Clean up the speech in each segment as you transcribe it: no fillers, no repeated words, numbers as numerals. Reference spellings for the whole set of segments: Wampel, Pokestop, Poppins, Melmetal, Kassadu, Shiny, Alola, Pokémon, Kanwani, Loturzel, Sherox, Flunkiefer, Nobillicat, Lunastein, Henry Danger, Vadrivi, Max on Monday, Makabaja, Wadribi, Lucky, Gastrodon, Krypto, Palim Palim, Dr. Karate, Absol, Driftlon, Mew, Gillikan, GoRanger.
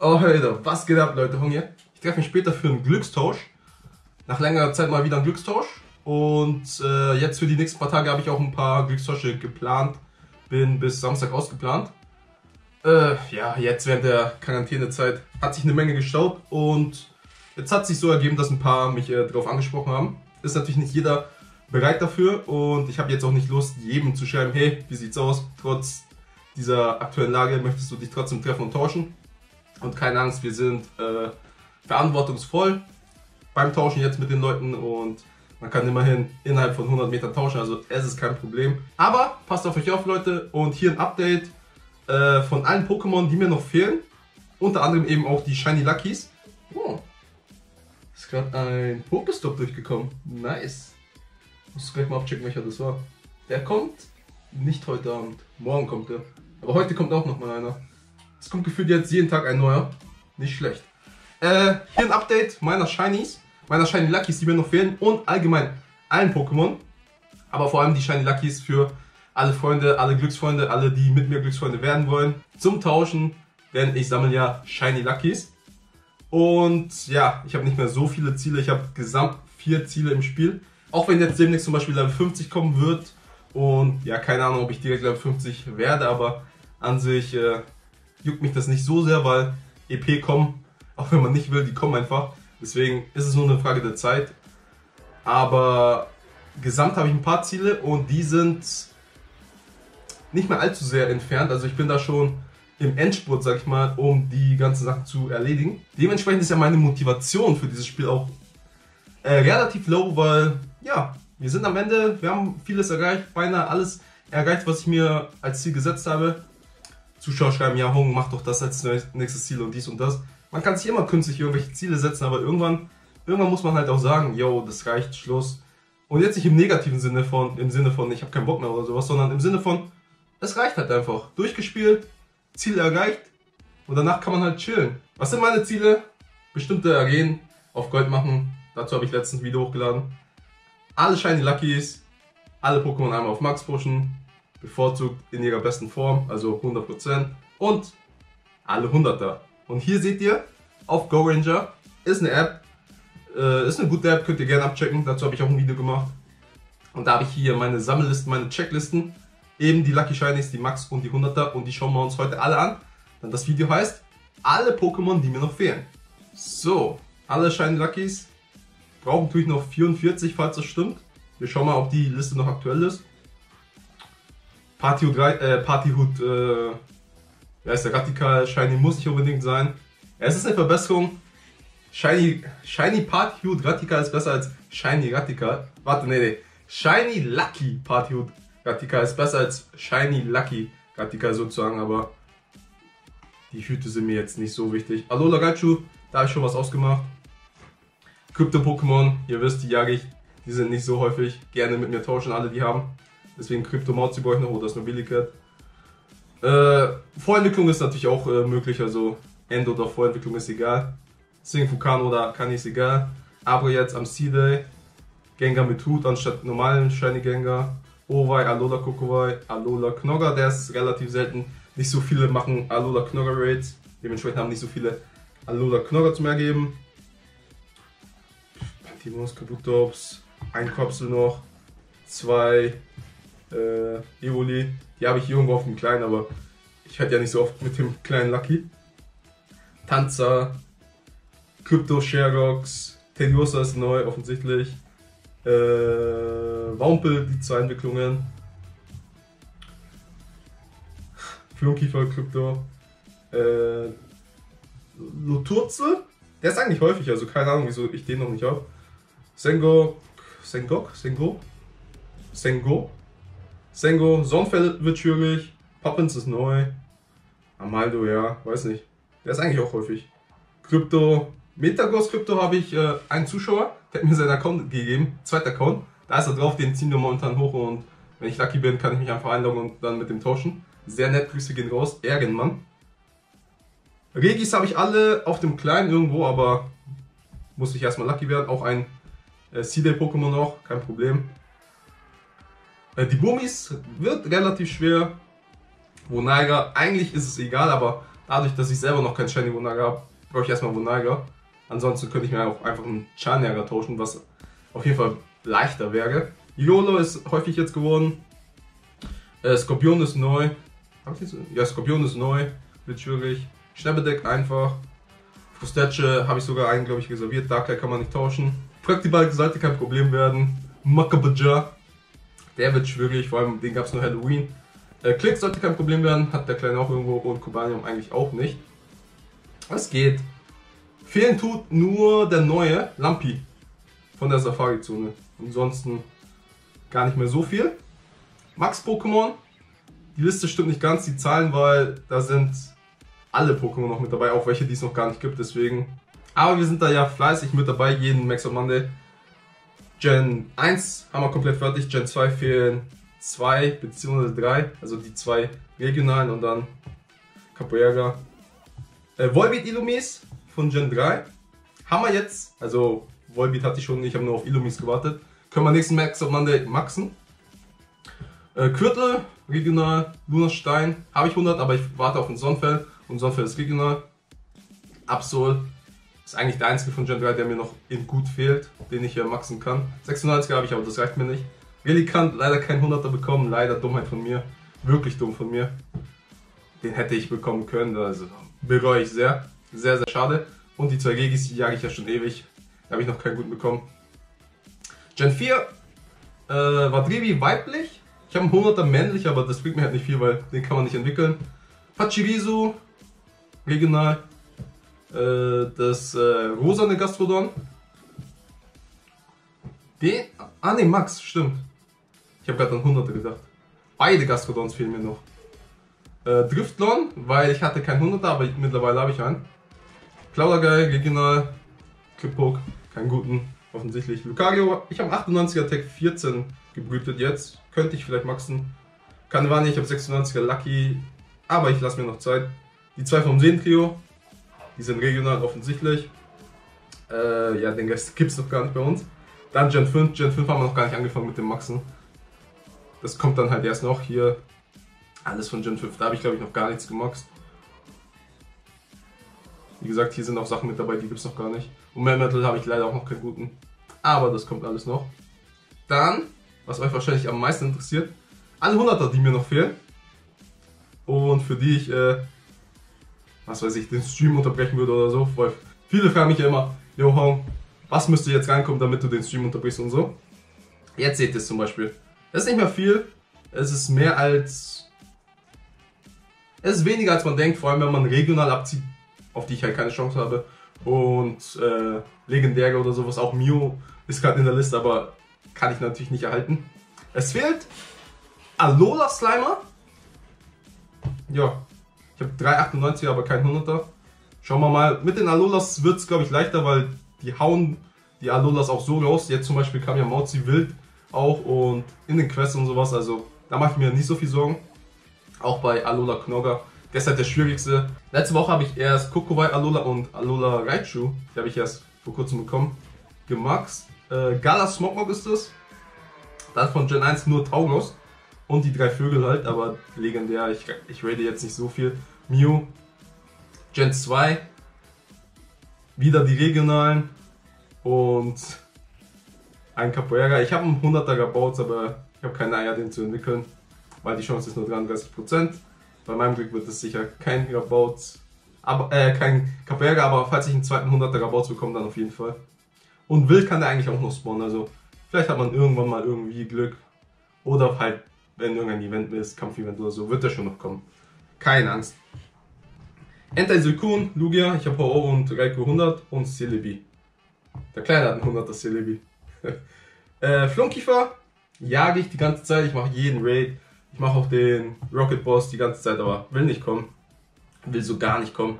Oh, hey da, was geht ab, Leute? Hier. Ich treffe mich später für einen Glückstausch. Nach langer Zeit mal wieder einen Glückstausch. Und jetzt für die nächsten paar Tage habe ich auch ein paar Glückstausche geplant. Bin bis Samstag ausgeplant. Ja, jetzt während der Quarantänezeit hat sich eine Menge gestaubt. Und jetzt hat sich so ergeben, dass ein paar mich darauf angesprochen haben. Ist natürlich nicht jeder bereit dafür. Und ich habe jetzt auch nicht Lust, jedem zu schreiben, hey, wie sieht's aus? Trotz dieser aktuellen Lage möchtest du dich trotzdem treffen und tauschen. Und keine Angst, wir sind verantwortungsvoll beim Tauschen jetzt mit den Leuten und man kann immerhin innerhalb von 100 Metern tauschen, also es ist kein Problem. Aber passt auf euch auf, Leute, und hier ein Update von allen Pokémon, die mir noch fehlen. Unter anderem eben auch die Shiny Luckies. Oh, ist gerade ein Pokestop durchgekommen, nice. Muss gleich mal abchecken, welcher das war. Der kommt nicht heute Abend, morgen kommt der. Aber heute kommt auch nochmal einer. Es kommt gefühlt jetzt jeden Tag ein neuer. Nicht schlecht. Hier ein Update meiner Shinies, meiner Shiny Luckies, die mir noch fehlen. Und allgemein allen Pokémon. Aber vor allem die Shiny Luckies für alle Freunde, alle Glücksfreunde, alle, die mit mir Glücksfreunde werden wollen. Zum Tauschen, denn ich sammle ja Shiny Luckies. Und ja, ich habe nicht mehr so viele Ziele. Ich habe gesamt 4 Ziele im Spiel. Auch wenn jetzt demnächst zum Beispiel Level 50 kommen wird. Und ja, keine Ahnung, ob ich direkt Level 50 werde. Aber an sich... juckt mich das nicht so sehr, weil EP kommen, auch wenn man nicht will, die kommen einfach. Deswegen ist es nur eine Frage der Zeit. Aber gesamt habe ich ein paar Ziele und die sind nicht mehr allzu sehr entfernt. Also ich bin da schon im Endspurt, sag ich mal, um die ganzen Sachen zu erledigen. Dementsprechend ist ja meine Motivation für dieses Spiel auch relativ low, weil ja, wir sind am Ende, wir haben vieles erreicht, beinahe alles erreicht, was ich mir als Ziel gesetzt habe. Zuschauer schreiben, ja, Hong, mach doch das als nächstes Ziel und dies und das. Man kann sich immer künstlich irgendwelche Ziele setzen, aber irgendwann muss man halt auch sagen, yo, das reicht, Schluss. Und jetzt nicht im negativen Sinne von, ich habe keinen Bock mehr oder sowas, sondern im Sinne von, es reicht halt einfach. Durchgespielt, Ziel erreicht und danach kann man halt chillen. Was sind meine Ziele? Bestimmte Arenen auf Gold machen, dazu habe ich letztens ein Video hochgeladen. Alle Shiny Luckies, alle Pokémon einmal auf Max pushen. Bevorzugt in ihrer besten Form, also 100% und alle 100er. Und hier seht ihr, auf GoRanger ist eine App, ist eine gute App, könnt ihr gerne abchecken, dazu habe ich auch ein Video gemacht. Und da habe ich hier meine Sammellisten, meine Checklisten, eben die Lucky Shinies, die Max und die 100er und die schauen wir uns heute alle an. Dann das Video heißt, alle Pokémon, die mir noch fehlen. So, alle Shiny Luckies brauchen natürlich noch 44, falls das stimmt. Wir schauen mal, ob die Liste noch aktuell ist. Partyhut, wer ist der Radikal? Shiny muss nicht unbedingt sein. Ja, es ist eine Verbesserung. Shiny Partyhut Radikal ist besser als Shiny Radikal. Warte, nee. Shiny Lucky Partyhut Radikal ist besser als Shiny Lucky Radikal sozusagen, aber die Hüte sind mir jetzt nicht so wichtig. Alola Raichu, da habe ich schon was ausgemacht. Krypto-Pokémon, ihr wisst, die jage ich. Die sind nicht so häufig. Gerne mit mir tauschen, alle die haben. Deswegen Krypto-Mauzi brauche ich noch, oder das Nobillicat. Vorentwicklung ist natürlich auch möglich, also End- oder Vorentwicklung ist egal. Sing Fukan oder Kani ist egal. Aber jetzt am C-Day, Gengar mit Hut anstatt normalen Shiny Gengar. Owei, Alola Kokowai, Alola Knogger, der ist relativ selten. Nicht so viele machen Alola Knogger Raids, dementsprechend haben nicht so viele Alola Knogger zu mehr geben. Pantimos, Kabutops, ein Kopsel noch, 2. Evoli, die habe ich hier irgendwo auf dem Kleinen, aber ich hätte ja nicht so oft mit dem kleinen Lucky. Tanzer, Krypto, Sherox, Tediosa ist neu, offensichtlich. Wampel, die 2 Entwicklungen. Flunkiefer, Krypto. Loturzel, der ist eigentlich häufig, also keine Ahnung, wieso ich den noch nicht habe. Sengo, Sonnenfeld wird schwierig, Poppins ist neu, Amaldo, ja, weiß nicht, der ist eigentlich auch häufig. Krypto, Metagross Krypto habe ich einen Zuschauer, der hat mir seinen Account gegeben, zweiter Account, da ist er drauf, den ziehen wir momentan hoch und wenn ich lucky bin, kann ich mich einfach einloggen und dann mit dem tauschen. Sehr nett, Grüße gehen raus, Ehrenmann. Regis habe ich alle auf dem Kleinen irgendwo, aber muss ich erstmal lucky werden, auch ein C-Day-Pokémon noch, kein Problem. Die Bummis wird relativ schwer. Wo Naira, eigentlich ist es egal, aber Dadurch, dass ich selber noch kein Shiny Wunaga habe, brauche ich erstmal Wunaga. Ansonsten könnte ich mir auch einfach einen Charniaga tauschen, was auf jeden Fall leichter wäre. Yolo ist häufig jetzt geworden. Skorpion ist neu. Ja, Skorpion ist neu. Wird schwierig. Schnappedeck einfach. Frustacce habe ich sogar einen, glaube ich, reserviert. Darkrai kann man nicht tauschen. Praktibalk sollte kein Problem werden. Makabaja. Der wird schwierig, vor allem den gab es nur Halloween. Klick sollte kein Problem werden. Hat der Kleine auch irgendwo. Und Kobanium eigentlich auch nicht. Es geht. Fehlen tut nur der neue Lampi von der Safari-Zone. Ansonsten gar nicht mehr so viel. Max-Pokémon. Die Liste stimmt nicht ganz, die Zahlen, weil da sind alle Pokémon noch mit dabei, auch welche, die es noch gar nicht gibt, deswegen. Aber wir sind da ja fleißig mit dabei, jeden Max on Monday. Gen 1 haben wir komplett fertig, Gen 2 fehlen 2 bzw. 3, also die 2 regionalen und dann Capoeira. Volbeat Illumis von Gen 3 haben wir jetzt, also Volbeat hatte ich schon, ich habe nur auf Illumis gewartet. Können wir nächsten Max on Monday maxen. Quirtle, regional, Lunastein, habe ich 100, aber ich warte auf ein Sonnenfell und Sonnenfell ist regional. Absol ist eigentlich der einzige von Gen 3, der mir noch in gut fehlt, den ich hier maxen kann. 96 habe ich, aber das reicht mir nicht. Relikant, leider kein 100er bekommen, leider Dummheit von mir, wirklich dumm von mir. Den hätte ich bekommen können, also bereue ich sehr, sehr, sehr schade. Und die 2 Regis, die jage ich ja schon ewig, da habe ich noch keinen guten bekommen. Gen 4, Vadrivi weiblich. Ich habe einen 100er männlich, aber das bringt mir halt nicht viel, weil den kann man nicht entwickeln. Pachirisu, regional. Das rosane Gastrodon. Den. Ah ne, Max, stimmt. Ich habe gerade an 100er gedacht. Beide Gastrodons fehlen mir noch. Driftlon, weil ich hatte keinen 100er, aber mittlerweile habe ich einen. Klaudagai, regional. Kripok, keinen guten. Offensichtlich. Lucario, ich habe 98er Tech 14 gebrütet jetzt. Könnte ich vielleicht maxen. Kanwani, ich habe 96er Lucky. Aber ich lasse mir noch Zeit. Die 2 vom Seen-Trio. Die sind regional offensichtlich. Ja, den Rest gibt es noch gar nicht bei uns. Dann Gen 5. Gen 5 haben wir noch gar nicht angefangen mit dem Maxen. Das kommt dann halt erst noch. Hier alles von Gen 5. Da habe ich, glaube ich, noch gar nichts gemaxt. Wie gesagt, hier sind auch Sachen mit dabei, die gibt es noch gar nicht. Und Melmetal habe ich leider auch noch keinen guten. Aber das kommt alles noch. Dann, was euch wahrscheinlich am meisten interessiert, alle 100er, die mir noch fehlen. Und für die ich, was weiß ich, den Stream unterbrechen würde oder so. Weil viele fragen mich ja immer, yo Hong, was müsste jetzt reinkommen, damit du den Stream unterbrichst und so. Jetzt seht ihr es zum Beispiel. Das ist nicht mehr viel. Es ist mehr als... Es ist weniger als man denkt, vor allem wenn man regional abzieht, auf die ich halt keine Chance habe. Und legendäre oder sowas, auch Mew ist gerade in der Liste, aber kann ich natürlich nicht erhalten. Es fehlt Alola Slimer. Ja, ich habe 398er, aber kein 100er. Schauen wir mal, mit den Alolas wird es, glaube ich, leichter, weil die hauen die Alolas auch so raus. Jetzt zum Beispiel kam ja Mauzi wild auch und in den Quests und sowas, also da mache ich mir nicht so viel Sorgen. Auch bei Alola Knogger. Der ist halt der schwierigste. Letzte Woche habe ich erst Kokowai Alola und Alola Raichu, die habe ich erst vor kurzem bekommen, gemaxt. Gala Smogmog ist es. Dann von Gen 1 nur Tauros. Und die 3 Vögel halt, aber legendär. Ich rate jetzt nicht so viel. Mew. Gen 2. Wieder die regionalen. Und ein Capoeira. Ich habe einen 100er gebaut, aber ich habe keine Eier, den zu entwickeln. Weil die Chance ist nur 33%. Bei meinem Glück wird es sicher kein Rabaut, aber kein Capoeira, aber falls ich einen zweiten 100er Rabaut bekomme, dann auf jeden Fall. Und wild kann der eigentlich auch noch spawnen, also vielleicht hat man irgendwann mal irgendwie Glück. Oder halt, wenn irgendein Event ist, Kampf-Event oder so, wird der schon noch kommen. Keine Angst. Entei Suikun, Lugia, ich habe Ho-Oh und Raikou 100 und Celebi. Der Kleine hat einen 100er Celebi. Flunkiefer jage ich die ganze Zeit, ich mache jeden Raid. Ich mache auch den Rocket Boss die ganze Zeit, aber will nicht kommen. Will so gar nicht kommen.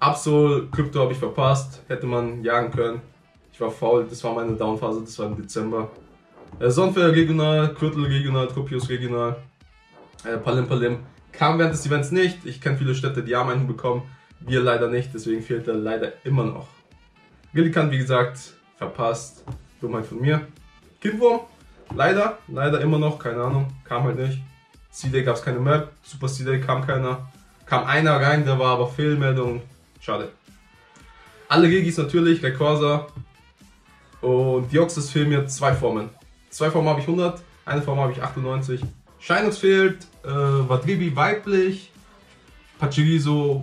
Absol, Krypto habe ich verpasst. Hätte man jagen können. Ich war faul, das war meine Downphase, das war im Dezember. Sonnenfell regional, Quirtle regional, Tropius regional. Palim Palim kam während des Events nicht. Ich kenne viele Städte, die haben einen bekommen. Wir leider nicht, deswegen fehlt er leider immer noch. Gillikan, wie gesagt, verpasst. Dummheit von mir. Kindwurm, leider immer noch, keine Ahnung, kam halt nicht. C-Day gab es keine Map, Super C-Day kam keiner. Kam einer rein, der war aber Fehlmeldung. Schade. Alle Regis natürlich, Rekorsa und Deoxys fehlen mir zwei Formen. Zwei Formen habe ich 100, eine Form habe ich 98. Shinox fehlt, Wadribi weiblich, Pachirisu,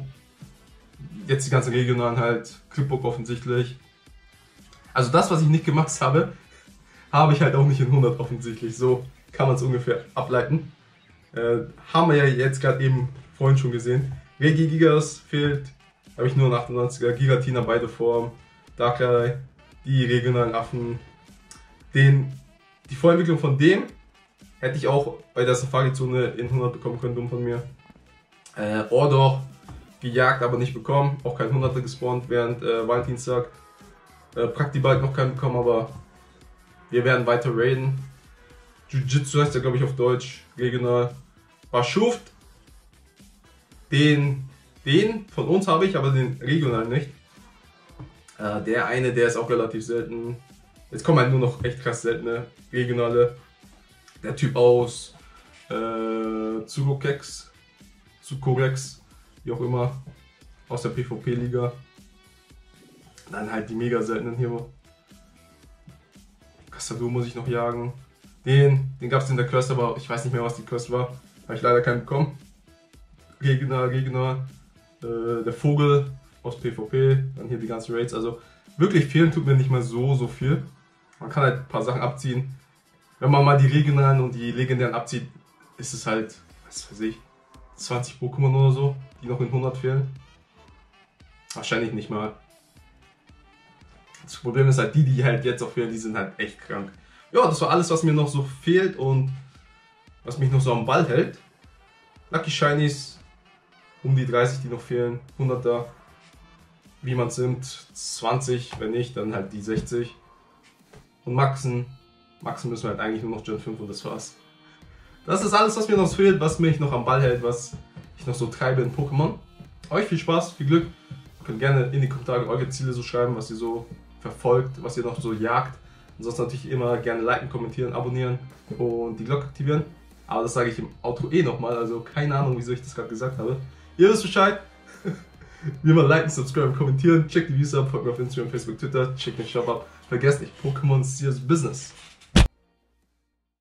jetzt die ganzen Regionalen halt, Kripok offensichtlich. Also das, was ich nicht gemacht habe, habe ich halt auch nicht in 100 offensichtlich. So kann man es ungefähr ableiten. Haben wir ja jetzt gerade eben vorhin schon gesehen. Regigigas fehlt, habe ich nur einen 98er, Giratina beide Formen, Darkrai, die regionalen Affen. Die Vorentwicklung von dem hätte ich auch bei der Safari-Zone in 100 bekommen können, dumm von mir. Ordor gejagt, aber nicht bekommen, auch kein 100er gespawnt während Valentinstag. Praktibald noch keinen bekommen, aber wir werden weiter raiden. Jiu-Jitsu heißt ja, glaube ich, auf Deutsch, regional. Baschuft, den von uns habe ich, aber den regional nicht. Der eine, der ist auch relativ selten. Jetzt kommen halt nur noch echt krass seltene regionale. Der Typ aus Zukorex, wie auch immer, aus der PvP-Liga. Dann halt die mega seltenen hier. Kassadu muss ich noch jagen. Den gab es in der Quest, aber ich weiß nicht mehr, was die Quest war. Habe ich leider keinen bekommen. Regional. Der Vogel aus PvP. Dann hier die ganzen Raids. Also wirklich fehlen tut mir nicht mal so viel. Man kann halt ein paar Sachen abziehen. Wenn man mal die regionalen und die legendären abzieht, ist es halt, was weiß ich, 20 Pokémon oder so, die noch in 100 fehlen. Wahrscheinlich nicht mal. Das Problem ist halt, die halt jetzt auch fehlen, die sind halt echt krank. Ja, das war alles, was mir noch so fehlt und was mich noch so am Ball hält. Lucky Shinies, um die 30, die noch fehlen, 100er, wie man es nimmt, 20, wenn nicht, dann halt die 60. Und Maxen müssen wir halt eigentlich nur noch Gen 5 und das war's. Das ist alles, was mir noch fehlt, was mich noch am Ball hält, was ich noch so treibe in Pokémon. Euch viel Spaß, viel Glück. Ihr könnt gerne in die Kommentare eure Ziele so schreiben, was ihr so verfolgt, was ihr noch so jagt. Ansonsten natürlich immer gerne liken, kommentieren, abonnieren und die Glocke aktivieren. Aber das sage ich im Outro nochmal, also keine Ahnung, wieso ich das gerade gesagt habe. Ihr wisst Bescheid. Wie immer liken, subscriben, kommentieren, checkt die Videos ab, folgt mir auf Instagram, Facebook, Twitter, checkt den Shop ab. Vergesst nicht, Pokémon is serious business.